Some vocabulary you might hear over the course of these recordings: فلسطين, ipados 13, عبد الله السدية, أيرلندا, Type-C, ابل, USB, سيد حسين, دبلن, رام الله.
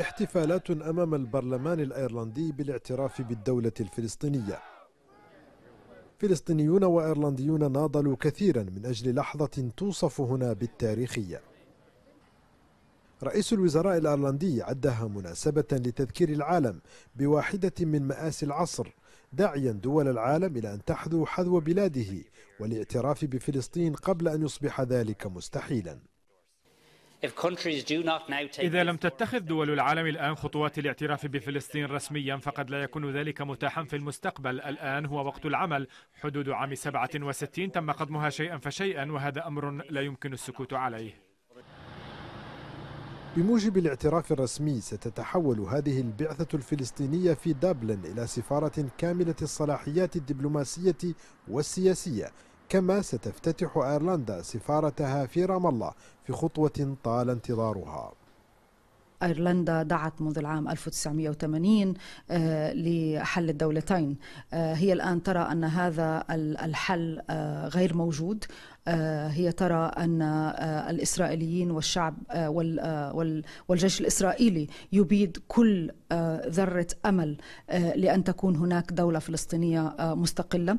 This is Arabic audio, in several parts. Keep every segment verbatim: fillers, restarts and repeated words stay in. احتفالات أمام البرلمان الأيرلندي بالاعتراف بالدولة الفلسطينية. فلسطينيون وأيرلنديون ناضلوا كثيرا من أجل لحظة توصف هنا بالتاريخية. رئيس الوزراء الأيرلندي عدها مناسبة لتذكير العالم بواحدة من مآسي العصر، داعيا دول العالم إلى أن تحذو حذو بلاده والاعتراف بفلسطين قبل أن يصبح ذلك مستحيلا. إذا لم تتخذ دول العالم الآن خطوات الاعتراف بفلسطين رسميا فقد لا يكون ذلك متاحا في المستقبل. الآن هو وقت العمل. حدود عام سبعة وستين تم قضمها شيئا فشيئا، وهذا أمر لا يمكن السكوت عليه. بموجب الاعتراف الرسمي ستتحول هذه البعثة الفلسطينية في دبلن إلى سفارة كاملة الصلاحيات الدبلوماسية والسياسية، كما ستفتتح أيرلندا سفارتها في رام الله في خطوة طال انتظارها. أيرلندا دعت منذ العام ألف وتسعمئة وثمانين لحل الدولتين. هي الآن ترى أن هذا الحل غير موجود. هي ترى أن الإسرائيليين والشعب والجيش الإسرائيلي يبيد كل ذرة أمل لأن تكون هناك دولة فلسطينية مستقلة.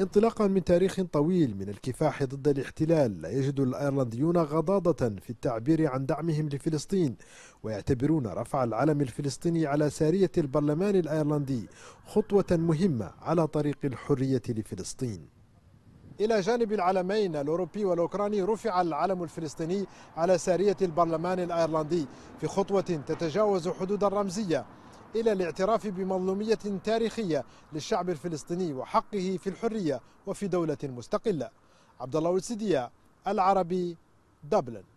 انطلاقا من تاريخ طويل من الكفاح ضد الاحتلال، لا يجد الأيرلنديون غضاضة في التعبير عن دعمهم لفلسطين، ويعتبرون رفع العلم الفلسطيني على سارية البرلمان الأيرلندي خطوة مهمة على طريق الحرية لفلسطين. إلى جانب العلمين الأوروبي والأوكراني، رفع العلم الفلسطيني على سارية البرلمان الأيرلندي في خطوة تتجاوز حدود الرمزية إلى الاعتراف بمظلومية تاريخية للشعب الفلسطيني وحقه في الحرية وفي دولة مستقلة. عبد الله السدية، العربي، دبلن.